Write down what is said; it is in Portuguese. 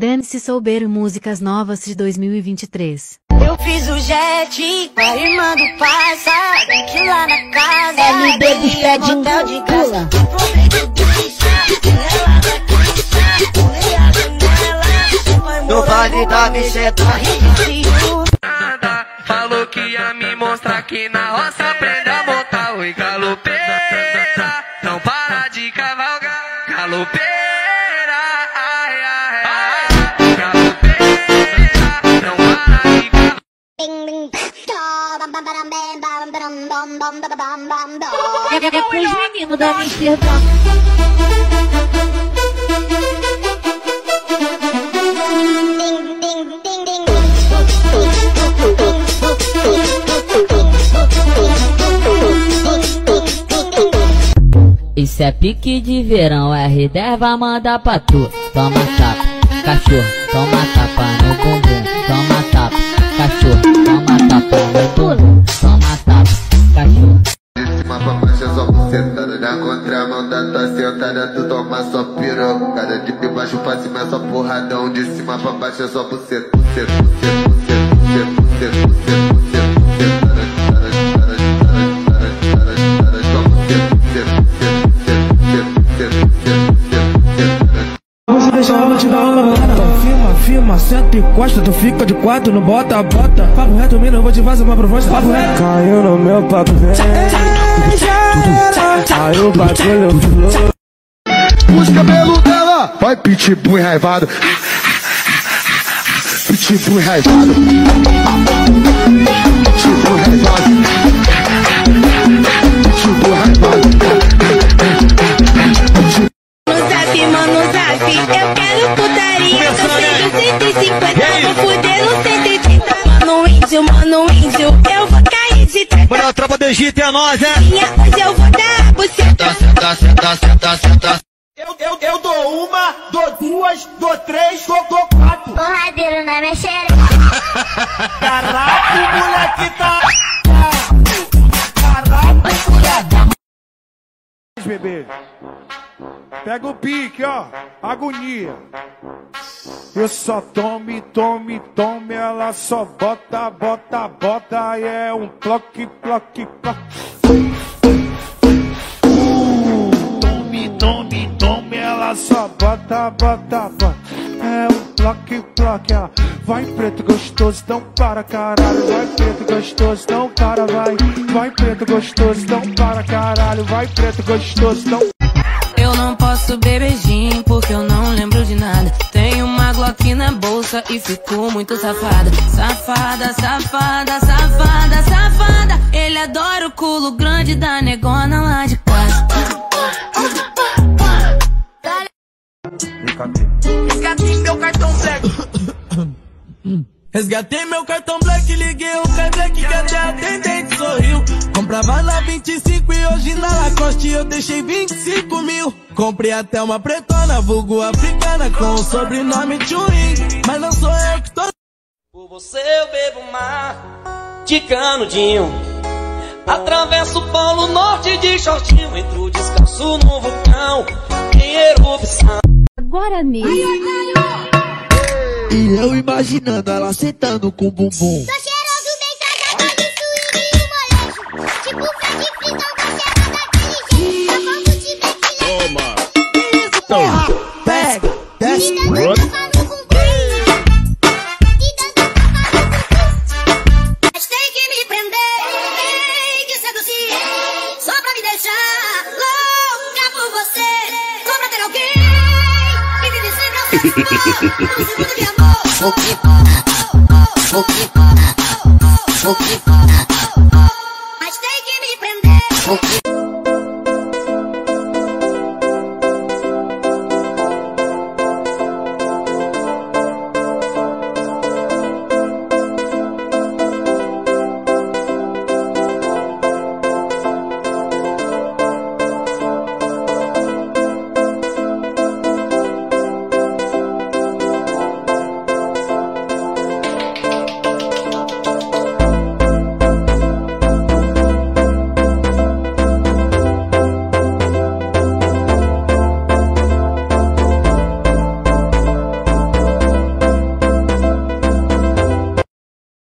Dane-se souber músicas novas de 2023. Eu fiz o jet com a irmã do passado, aqui lá na casa. LB dos pés de motel de pula. No vale da Mexeta. Falou que ia me mostrar que na roça aprendeu a montar o galopeira. Não para de cavalgar, galopeira. É com os meninos da Amsterdã. Isso é pique de verão, a reserva manda pra tu. Toma tapa, cachorro, toma tapa no bumbum. Toma tapa, cachorro, toma tapa no bumbum. Toma tapa, cachorro. Sentada na contramão da tua sentada, tu toma só piroca. Cara de baixo pra cima é só porradão, de cima pra baixo é só buceta. Vamos deixar ela te dar uma balada. Firma, senta e costa, tu fica de quatro, não bota, bota. Papo reto, mina, eu vou te fazer uma proposta. Papo reto. Caiu no meu papo reto. Aí o bagulho flor. Os cabelos dela vai pitbull enraivado. Pitbull enraivado. Pitbull enraivado. Pitbull enraivado. No zap, mano, zap. Eu quero putaria. Eu tenho 150, vou fuder no 130. Mano, índio, eu vou cair de treta. Bora, tropa do Egito, é nós, é? Hoje eu vou dar buceta. Senta. Eu dou uma, dou duas, dou três, dou quatro. Porradeiro na minha xereca. Caraca, o moleque tá... Caraca, moleque. Bebê, pega o pique, ó, agonia. Eu só tome, ela só bota, e é um ploque. Tome, ela só bota, é um ploque, ela vai preto gostoso, não para caralho, vai preto gostoso, não para, vai preto gostoso, não para caralho, vai preto gostoso, não. Eu não posso beber gin porque eu não lembro de nada. Tenho uma Glock na bolsa e fico muito safada. Safada. Ele adora o culo grande da negona lá de casa. Resgatei meu cartão black. Resgatei meu cartão black, liguei o cartão que até a atendente sorriu. Comprava na 25 e hoje na Lacoste eu deixei 25 mil. Comprei até uma pretona, vulgo africana, com o sobrenome Churin. Mas não sou eu que tô. Por você eu bebo mar de canudinho, atravesso o polo norte de shortinho, entro descalço no vulcão em erupção. Agora mesmo. E eu imaginando ela sentando com o bumbum. Tô cheiroso, deitada, tá de swing e o molejo. Tipo Fred Flintstone, tá cheirada daquele jeito. Tá bom, toma. Que isso, porra? Pega, desce. Me dando tapa no bumbum. Me dando tapa no bumbum. Mas tem que me prender, tem que seduzir. Só pra me deixar louca por você. Só pra ter alguém. Mas tem que me prender.